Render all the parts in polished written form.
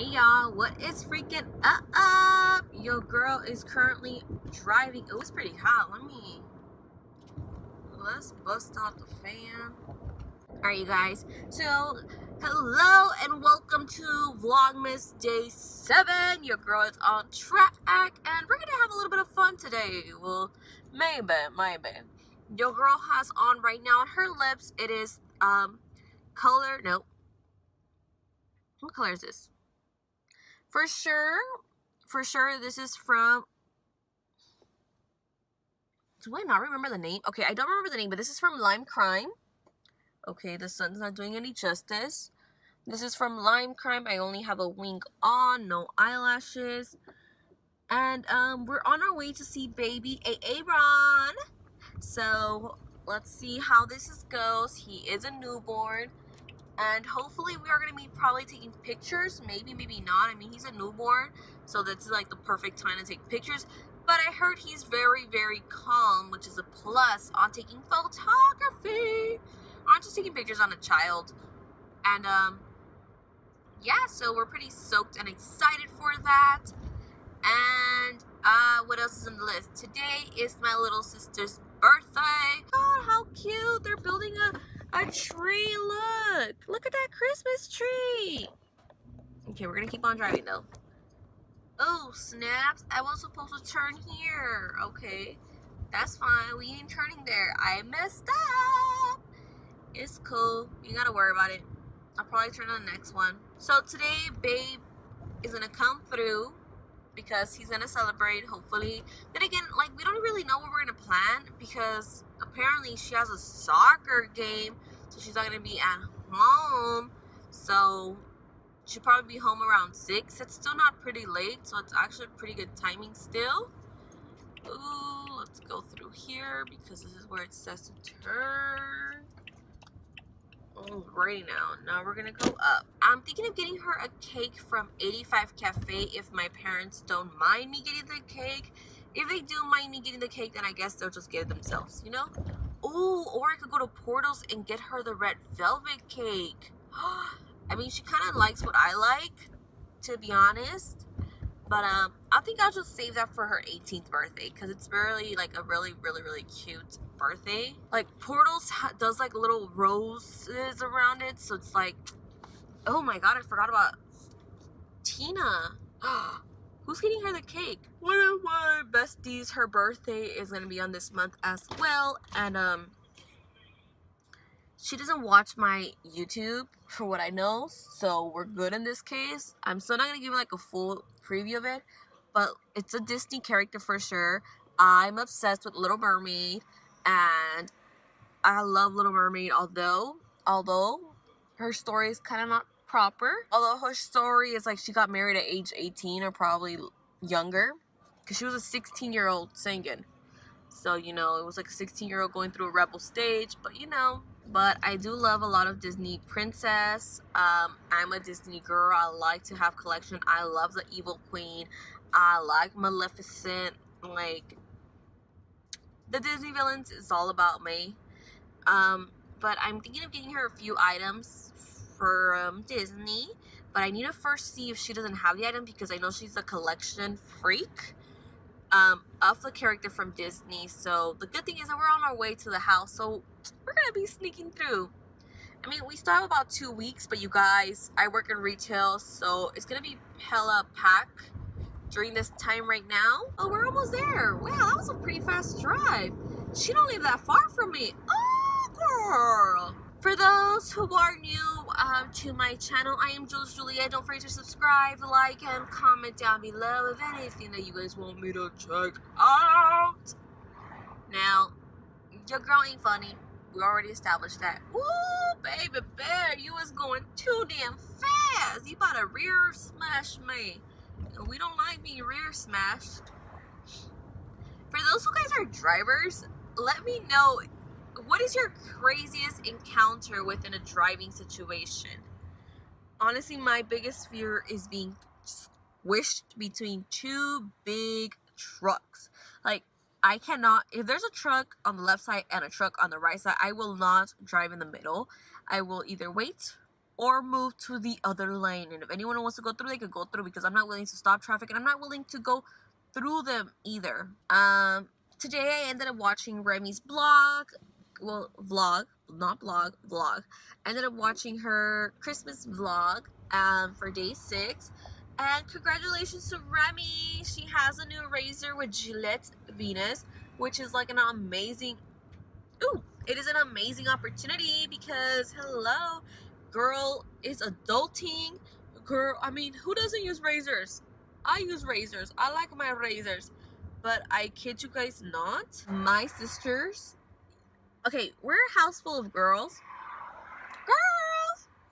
Hey y'all, what is freaking up? Your girl is currently driving. It was pretty hot. Let's bust out the fan. Alright you guys, so hello and welcome to Vlogmas Day 7. Your girl is on track and we're gonna have a little bit of fun today. Well, maybe. Your girl has on right now on her lips, it is what color is this? For sure, this is from, do I not remember the name? Okay, I don't remember the name, but this is from Lime Crime. Okay, the sun's not doing any justice. This is from Lime Crime. I only have a wing on, no eyelashes. And we're on our way to see baby Aaron. So let's see how this goes. He is a newborn. And hopefully we are going to be probably taking pictures. Maybe not. I mean, he's a newborn, so that's like the perfect time to take pictures. But I heard he's very, very calm, which is a plus on taking photography. On just taking pictures on a child. And, yeah, so we're pretty soaked and excited for that. And, what else is on the list? Today is my little sister's birthday. God, how cute. They're building a tree. Look at that Christmas tree. Okay, we're gonna keep on driving though. Oh snaps, I was supposed to turn here. Okay, that's fine, we ain't turning there. I messed up. It's cool, you gotta worry about it. I'll probably turn on the next one. So today babe is gonna come through because he's gonna celebrate, hopefully. Then again, like, we don't really know what we're gonna plan because apparently she has a soccer game, so she's not gonna be at home. So she'll probably be home around 6. It's still not pretty late, so it's actually pretty good timing still. Ooh, let's go through here because this is where it says to turn. Alrighty now we're gonna go up. I'm thinking of getting her a cake from 85 Cafe if my parents don't mind me getting the cake. If they do mind me getting the cake, then I guess they'll just get it themselves, you know? Ooh, or I could go to Portals and get her the red velvet cake. I mean, she kind of likes what I like, to be honest. But I think I'll just save that for her 18th birthday because it's really like a really cute birthday. Like Portals does like little roses around it, so it's like, oh my god, I forgot about Tina. Who's getting her the cake? One of my besties, her birthday is gonna be on this month as well, and she doesn't watch my YouTube for what I know, so we're good in this case. I'm still not gonna give like a full preview of it, but it's a Disney character for sure. I'm obsessed with Little Mermaid, and I love Little Mermaid, although her story is kind of not proper. Although her story is like she got married at age 18 or probably younger because she was a 16-year-old singing, so you know, it was like a 16-year-old going through a rebel stage. But you know, but I do love a lot of Disney princess. I'm a Disney girl. I like to have collection. I love the Evil Queen. I like Maleficent. Like the Disney villains is all about me. But I'm thinking of getting her a few items from Disney, but I need to first see if she doesn't have the item because I know she's a collection freak of the character from Disney. So the good thing is that we're on our way to the house, so we're gonna be sneaking through. I mean, we still have about 2 weeks, but you guys, I work in retail, so it's gonna be hella packed during this time right now. Oh, we're almost there. Wow, that was a pretty fast drive. She don't live that far from me. Oh girl. For those who are new to my channel, I am Jules Juliet. Don't forget to subscribe, like, and comment down below if anything that you guys want me to check out. Now, your girl ain't funny. We already established that. Ooh, baby bear, you was going too damn fast. You about to rear smash me. We don't like being rear smashed. For those who guys are drivers, let me know, what is your craziest encounter within a driving situation? Honestly, my biggest fear is being squished between two big trucks. Like, I cannot, if there's a truck on the left side and a truck on the right side, I will not drive in the middle. I will either wait or move to the other lane. And if anyone wants to go through, they could go through, because I'm not willing to stop traffic, and I'm not willing to go through them either. Today I ended up watching Remy's vlog. I ended up watching her Christmas vlog for day 6. And congratulations to Remy. She has a new razor with Gillette Venus, which is like an amazing, it is an amazing opportunity, because hello, girl is adulting. Girl, I mean, who doesn't use razors? I use razors. I like my razors. But I kid you guys not, my sisters, okay, we're a house full of girls.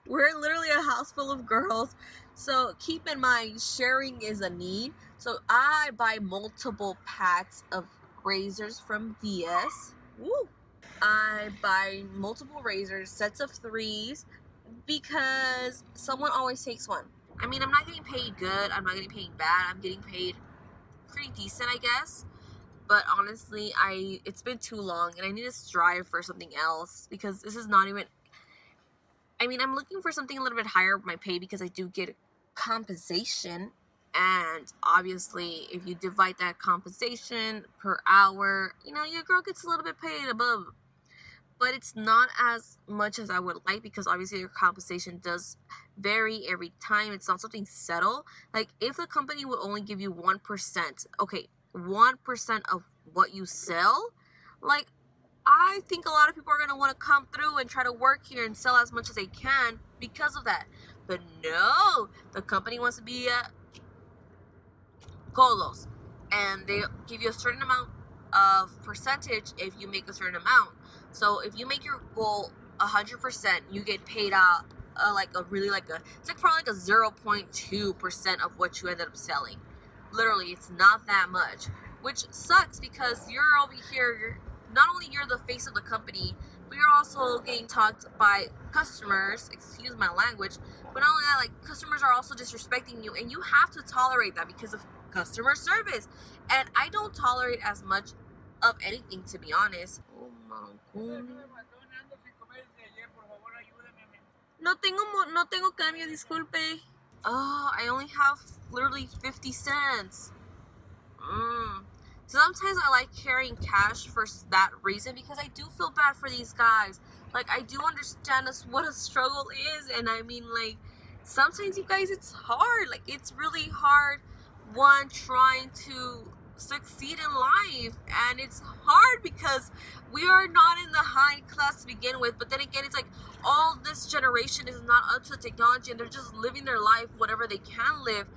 We're literally a house full of girls. So keep in mind, sharing is a need. So I buy multiple packs of razors from CVS. I buy multiple razors, sets of 3s, because someone always takes one. I mean, I'm not getting paid good, I'm not getting paid bad, I'm getting paid pretty decent, I guess. But honestly, it's been too long, and I need to strive for something else, because this is not even, I mean, I'm looking for something a little bit higher with my pay, because I do get compensation, and obviously if you divide that compensation per hour, you know, your girl gets a little bit paid above, but it's not as much as I would like, because obviously your compensation does vary every time. It's not something settled. Like, if the company would only give you 1%, okay, 1% of what you sell, like, I think a lot of people are going to want to come through and try to work here and sell as much as they can because of that. But no, the company wants to be at Golos, and they give you a certain amount of percentage if you make a certain amount. So if you make your goal 100%, you get paid out it's like probably like a 0.2% of what you ended up selling. Literally, it's not that much, which sucks, because you're over here, you're not only the face of the company, but you're also getting talked by customers, excuse my language, but not only that, like, customers are also disrespecting you, and you have to tolerate that because of customer service. And I don't tolerate as much of anything, to be honest. Oh my God. No tengo cambio, disculpe. Oh, I only have literally 50 cents. Sometimes I like carrying cash for that reason, because I do feel bad for these guys. Like, I do understand what a struggle is, and I mean, like, sometimes you guys, it's hard. Like, it's really hard, one, trying to succeed in life, and it's hard because we are not in the high class to begin with. But then again, it's like all this generation is not up to technology, and they're just living their life whatever they can live,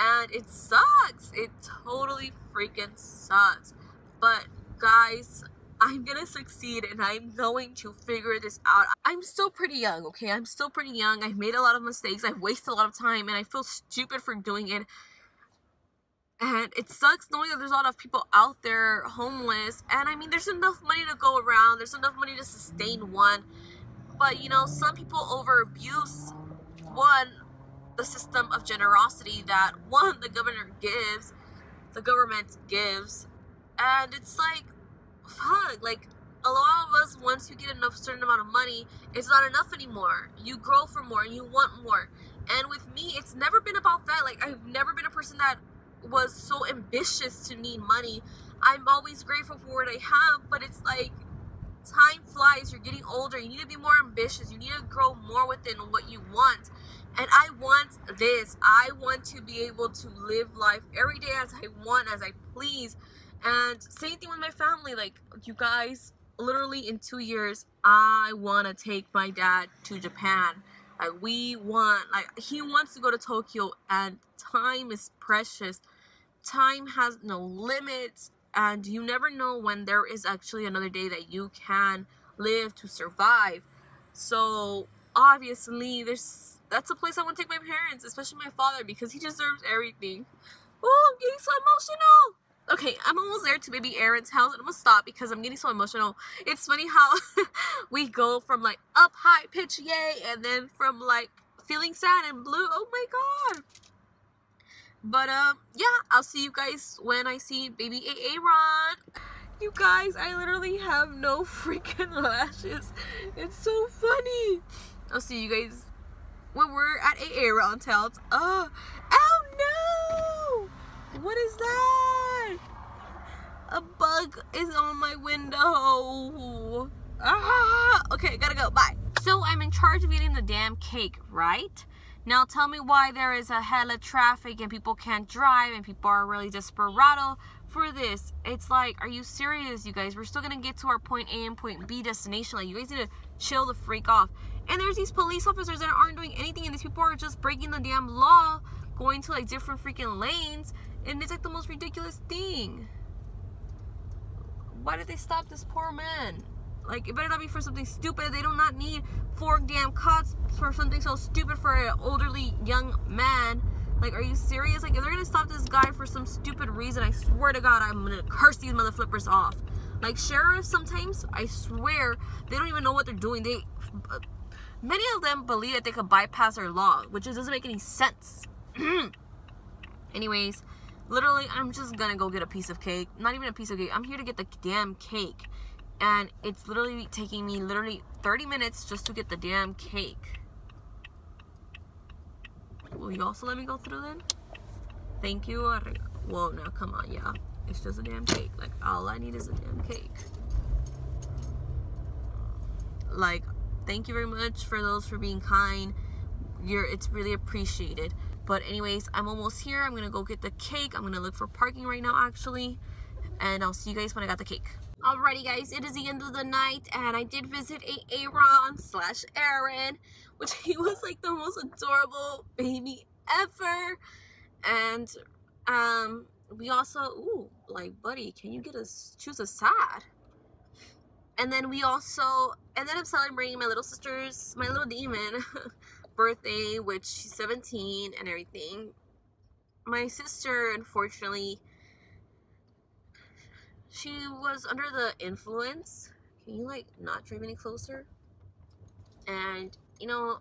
and it sucks. It totally freaking sucks. But guys, I'm gonna succeed, and I'm going to figure this out. I'm still pretty young, okay? I'm still pretty young. I've made a lot of mistakes, I've wasted a lot of time, and I feel stupid for doing it. And it sucks knowing that there's a lot of people out there homeless. And I mean, there's enough money to go around. There's enough money to sustain one. But, you know, some people overabuse, one, the system of generosity that, one, the government gives. And it's like, fuck, like, a lot of us, once you get a certain amount of money, it's not enough anymore. You grow for more and you want more. And with me, it's never been about that. Like, I've never been a person that was so ambitious to need money. I'm always grateful for what I have, but it's like, time flies, you're getting older, you need to be more ambitious, you need to grow more within what you want. And I want this. I want to be able to live life every day as I want, as I please. And same thing with my family. Like, you guys, literally in 2 years, I want to take my dad to Japan. Like, he wants to go to Tokyo, and time is precious. Time has no limits, and you never know when there is actually another day that you can live to survive. So obviously that's a place I want to take my parents, especially my father, because he deserves everything. Oh, I'm getting so emotional. Okay, I'm almost there to baby Aaron's house, and I'm gonna stop because I'm getting so emotional. It's funny how we go from like up high pitch, yay, and then from like feeling sad and blue, oh my God. But yeah, I'll see you guys when I see baby Aaron. You guys, I literally have no freaking lashes. It's so funny. I'll see you guys when we're at a area and tells, oh, oh no, what is that? A bug is on my window. Ah, okay, gotta go, bye. So I'm in charge of eating the damn cake, right? Now tell me why there is a hella traffic and people can't drive and people are really desperado for this. It's like, are you serious, you guys? We're still gonna get to our point A and point B destination. Like, you guys need to chill the freak off. And there's these police officers that aren't doing anything, and these people are just breaking the damn law, going to like different freaking lanes, and it's like the most ridiculous thing. Why did they stop this poor man? Like, it better not be for something stupid. They do not need 4 damn cops for something so stupid for an elderly young man. Like, are you serious? Like, if they're gonna stop this guy for some stupid reason, I swear to God, I'm gonna curse these mother flippers off. Like, sheriffs sometimes, I swear, they don't even know what they're doing. They, many of them believe that they could bypass their law, which just doesn't make any sense. Anyways, literally, I'm just gonna go get a piece of cake. Not even a piece of cake. I'm here to get the damn cake. And it's literally taking me literally 30 minutes just to get the damn cake. Will you also let me go through then? Thank you. Well, now come on, y'all. It's just a damn cake. Like, all I need is a damn cake. Like, thank you very much for those for being kind. It's really appreciated. But anyways, I'm almost here. I'm gonna go get the cake. I'm gonna look for parking right now, actually. And I'll see you guys when I got the cake. Alrighty guys, it is the end of the night, and I did visit Aaron, which he was like the most adorable baby ever. And we also, ooh, like, buddy, can you get us, choose a side? And then we also ended up celebrating my little sister's, my little demon birthday, which she's 17 and everything. My sister, unfortunately, she was under the influence. Can you like not drive any closer? And you know,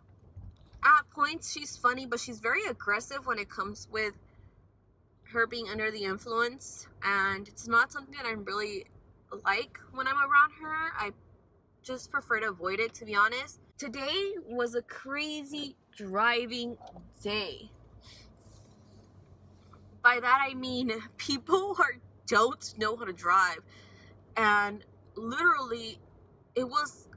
at points she's funny, but she's very aggressive when it comes with her being under the influence, and it's not something that I'm really like when I'm around her. I just prefer to avoid it, to be honest. Today was a crazy driving day. By that I mean people are don't know how to drive, and literally it was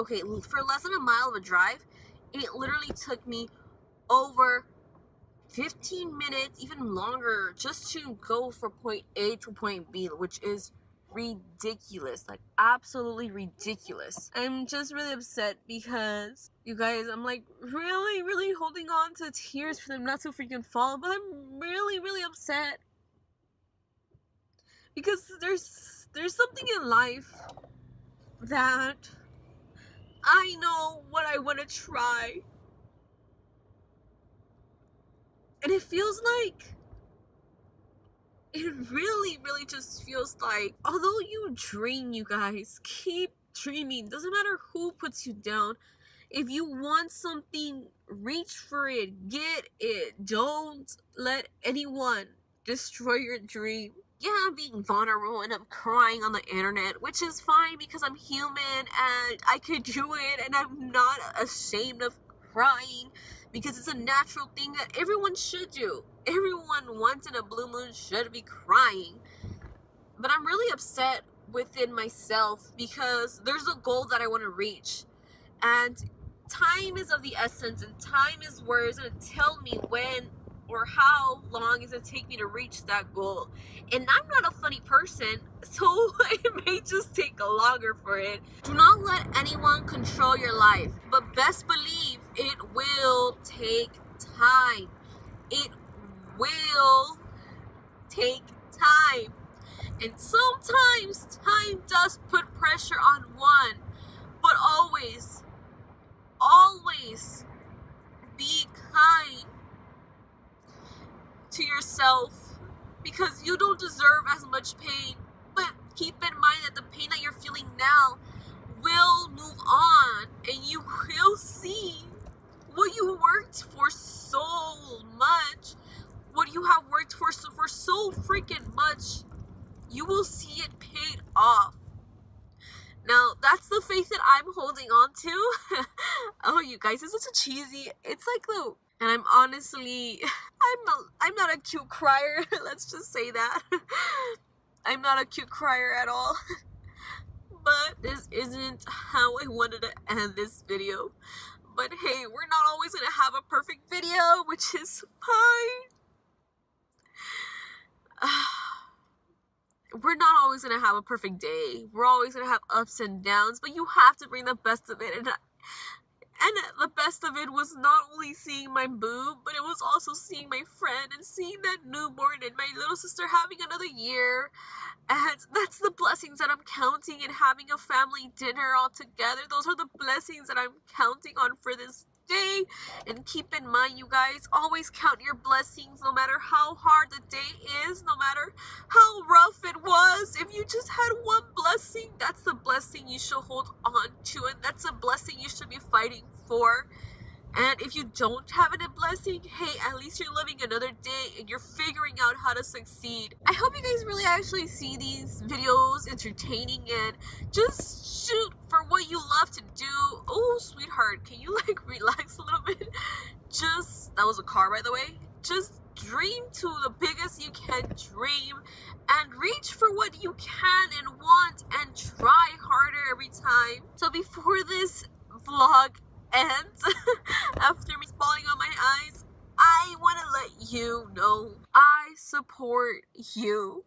okay for less than a mile of a drive. It literally took me over 15 minutes, even longer, just to go from point A to point B, which is ridiculous, like absolutely ridiculous. I'm just really upset because, you guys, I'm like really holding on to tears for them not to freaking fall, but I'm really upset. Because there's something in life that I know what I want to try. And it feels like, it really just feels like, although you dream, you guys, keep dreaming. Doesn't matter who puts you down. If you want something, reach for it, get it. Don't let anyone destroy your dream. Yeah, I'm being vulnerable and I'm crying on the internet, which is fine because I'm human and I could do it, and I'm not ashamed of crying because it's a natural thing that everyone should do. Everyone once in a blue moon should be crying. But I'm really upset within myself because there's a goal that I want to reach, and time is of the essence, and time is where it's going to tell me when or how long is it take me to reach that goal. And I'm not a funny person, so it may just take longer for it. Do not let anyone control your life, but best believe it will take time. It will take time. And sometimes time does put pressure on one, but always be kind to yourself, because you don't deserve as much pain. But keep in mind that the pain that you're feeling now will move on, and you will see what you worked for so much, what you have worked for so freaking much. You will see it paid off. Now, that's the faith that I'm holding on to. Oh, you guys, this is such a cheesy... It's like the... And I'm honestly... I'm not a cute crier. Let's just say that. I'm not a cute crier at all. But this isn't how I wanted to end this video. But hey, we're not always going to have a perfect video, which is fine. We're not always going to have a perfect day. We're always going to have ups and downs, but you have to bring the best of it. And the best of it was not only seeing my boob, but it was also seeing my friend and seeing that newborn and my little sister having another year. And that's the blessings that I'm counting, and having a family dinner all together. Those are the blessings that I'm counting on for this day. And keep in mind, you guys, always count your blessings, no matter how hard the day is, no matter how rough it was. If you just had one blessing, that's the blessing you should hold on to, and that's a blessing you should be fighting for. And if you don't have a blessing, hey, at least you're living another day and you're figuring out how to succeed. I hope you guys really actually see these videos entertaining, and just shoot for what you love to do. Oh, sweetheart, can you like relax a little bit? Just, that was a car, by the way. Just dream to the biggest you can dream, and reach for what you can and want, and try harder every time. So before this vlog ends, after me falling on my eyes, I want to let you know I support you,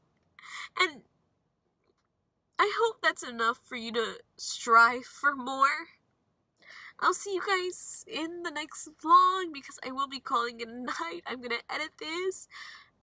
and I hope that's enough for you to strive for more. I'll see you guys in the next vlog, because I will be calling it a night. I'm gonna edit this.